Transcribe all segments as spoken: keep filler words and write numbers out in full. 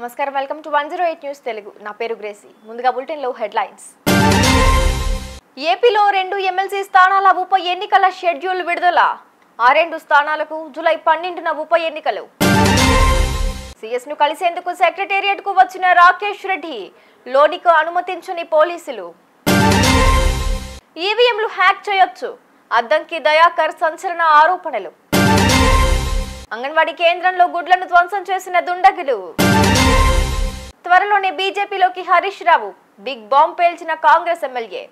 Namaskaram, welcome to one oh eight News Telugu. Na peru Gracie. Munduga bulletin lo headlines. ఏపీలో రెండు MLC స్థానాల ఉప ఎన్నికల schedule విడుదల. ఆ రెండు స్థానాలకు జూలై పన్నెండున ఉప ఎన్నికలు. సిఎస్ ను కలిసేందుకు సెక్రటేరియట్ కు వచ్చిన రాకేష్ రెడ్డి లోనికి అనుమతించని పోలీసులు. ఈవీఎం లు హ్యాక్ చేయొచ్చు. అద్దంకి దయాకర్ సంచలన ఆరోపణలు. Anganwadi Kendran lo gudlanu dvamsam chesina dundagulu. Tvaralone B J P loki Harish Rao big bomb pelchina Congress M L A.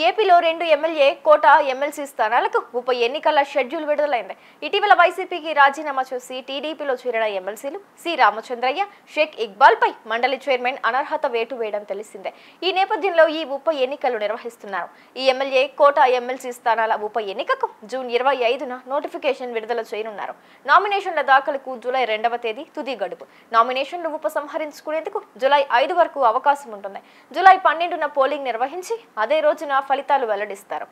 E P lo rendu M L A kota M L C స్థానాలకు ఉప ఎన్నికల schedule విడుదలైంది. ఇటీవల Y C P కి రాజీనామా చేసి T D P లో చేరిన ఎమ్మెల్సీలు సి రామచంద్రయ్య, షేక్ ఇక్బాల్ పై మండలి చైర్మన్ అనర్హత వేటు వేయడం తెలిసిందే. ఈ నేపథ్యంలో ఈ ఉప ఎన్నికలు నిర్వహిస్తున్నారు. ఈ ఎమ్మెల్యే కోటా ఎమ్మెల్సీ స్థానాల ఉప ఎన్నికకు జూన్ ఇరవై ఐదున నోటిఫికేషన్ విడుదల చేయనున్నారు. నామినేషన్ల దాఖలకు జూలై రెండవ తేదీ తుది గడుపు. నామినేషన్లు ఉపసంహరించుకునేందుకు జూలై ఐదు వరకు అవకాశం ఉంటుంది. జూలై పన్నెండున పోలింగ్ నిర్వహించి అదే రోజున ఫలితాలు వెల్లడిస్తారు.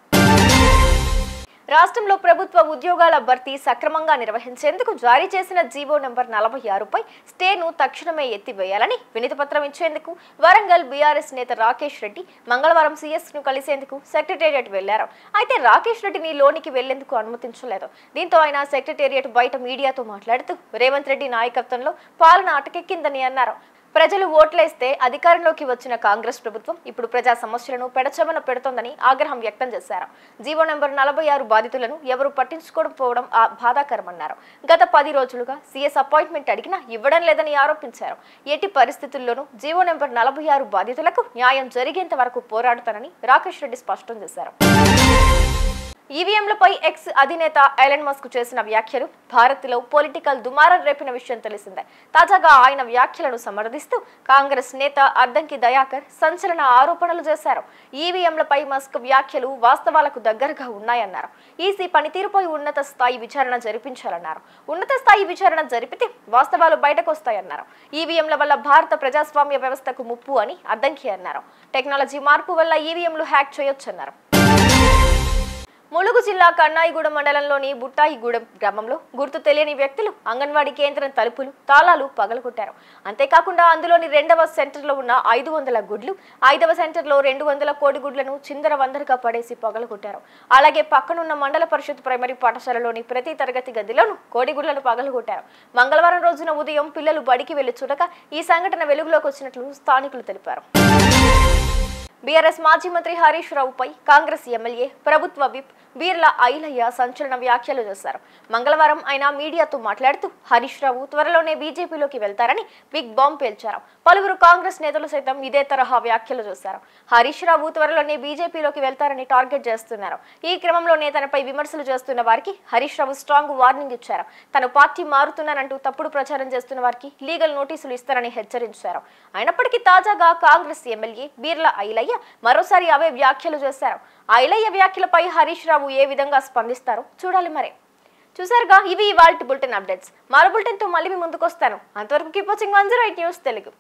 రాష్ట్రంలో ప్రభుత్వ ఉద్యోగాల భర్తీ సక్రమంగా నిర్వహించేందుకు జారీ చేసిన జీవో నంబర్ నలభై ఆరుపై స్టేను తక్షణమే ఎత్తివేయాలని వినతి పత్రం ఇచ్చేందుకు వరంగల్ బీఆర్ఎస్ నేత రాకేష్ రెడ్డి మంగళవారం సీఎస్ ను కలిసేందుకు సెక్రటేరియట్ వెళ్లారు. అయితే రాకేష్ రెడ్డిని లోనికి వెళ్లేందుకు అనుమతించలేదు. దీంతో ఆయన సెక్రటేరియట్ బయట మీడియాతో మాట్లాడుతూ రేవంత్ రెడ్డి నాయకత్వంలో పాలన అటకెక్కిందని అన్నారు. ప్రజలు ఓట్లేస్తే అధికారంలోకి వచ్చిన కాంగ్రెస్ ప్రభుత్వం ఇప్పుడు ప్రజా సమస్యలను పెడచెమన పెడుతోందని ఆగ్రహం వ్యక్తం చేశారు. జీవో నెంబర్ నలభై ఆరు బాధితులను ఎవరు పట్టించుకోకపోవడం బాధాకరమన్నారు. గత పది రోజులుగా సీఎస్ అపాయింట్మెంట్ అడిగినా ఇవ్వడం లేదని ఆరోపించారు. ఎట్టి పరిస్థితుల్లోనూ జీవో నెంబర్ నలభై ఆరు బాధితులకు న్యాయం జరిగేంత వరకు పోరాడుతానని రాకేష్ రెడ్డి స్పష్టం చేశారు. ఈవీఎంలపై ఎక్స్ అధినేత ఎలన్ మస్క్ చేసిన వ్యాఖ్యలు భారత్లో పొలిటికల్ దుమారం రేపిన విషయం తెలిసిందే. తాజాగా ఆయన వ్యాఖ్యలను సమర్థిస్తూ కాంగ్రెస్ నేత అద్దంకి దయాకర్ సంచలన ఆరోపణలు చేశారు. ఈవీఎంలపై మస్క్ వ్యాఖ్యలు వాస్తవాలకు దగ్గరగా ఉన్నాయన్నారు. ఈసీ పనితీరుపై ఉన్నత స్థాయి విచారణ జరిపించాలన్నారు. ఉన్నత స్థాయి విచారణ జరిపితే వాస్తవాలు బయటకు వస్తాయన్నారు. ఈవీఎంల వల్ల భారత ప్రజాస్వామ్య వ్యవస్థకు ముప్పు అని అద్దంకి అన్నారు. టెక్నాలజీ మార్పు వల్ల ఈవీఎంలు హ్యాక్ చేయొచ్చన్నారు. ములుగు జిల్లా కన్నాయిగూడెం మండలంలోని బుట్టాయిగూడెం గ్రామంలో గుర్తు తెలియని వ్యక్తులు అంగన్వాడీ కేంద్రం తలుపులు తాళాలు పగలగొట్టారు. అంతేకాకుండా అందులోని రెండవ సెంటర్లో ఉన్న ఐదు వందల గుడ్లు, ఐదవ సెంటర్లో రెండు వందల కోడి గుడ్లను చిందర వందరగా పడేసి పగలగొట్టారు. అలాగే పక్కనున్న మండల పరిషత్ ప్రైమరీ పాఠశాలలోని ప్రతి తరగతి గదిలోనూ కోడి గుడ్లను పగలగొట్టారు. మంగళవారం రోజున ఉదయం పిల్లలు బడికి వెళ్లి చూడగా ఈ సంఘటన వెలుగులోకి వచ్చినట్లు స్థానికులు తెలిపారు. బీఆర్ఎస్ మాజీ మంత్రి హరీష్ రావుపై కాంగ్రెస్ ఎమ్మెల్యే ప్రభుత్వ విప్ బీర్లా ఐలయ్య సంచలన వ్యాఖ్యలు చేశారు. మంగళవారం ఆయన మీడియాతో మాట్లాడుతూ హరీష్ రావు త్వరలోనే బీజేపీలోకి వెళ్తారని బిగ్ బాంబ్ పేల్చారు. పలువురు కాంగ్రెస్ నేతలు సైతం ఇదే తరహా వ్యాఖ్యలు చేశారు. హరీష్ రావు త్వరలోనే బీజేపీలోకి వెళ్తారని టార్గెట్ చేస్తున్నారు. ఈ క్రమంలోనే తనపై విమర్శలు చేస్తున్న వారికి హరీష్ రావు స్ట్రాంగ్ వార్నింగ్ ఇచ్చారు. తను పార్టీ మారుతున్నానంటూ తప్పుడు ప్రచారం చేస్తున్న వారికి లీగల్ నోటీసులు ఇస్తారని హెచ్చరించారు. అయినప్పటికీ తాజాగా కాంగ్రెస్ ఎమ్మెల్యే బీర్లా ఐలయ్య మరోసారి అవే వ్యాఖ్యలు చేశారు. ఐలయ్య వ్యాఖ్యలపై హరీష్ రావు ఏ విధంగా స్పందిస్తారో చూడాలి. మరే చూసారుగా, ఇవి ఇవాల్టి బులెటిన్ అప్డేట్స్. మరో బులెటిన్ తో మళ్ళీ మీ ముందుకు వస్తాను. అంతవరకు keep watching one zero eight news Telugu.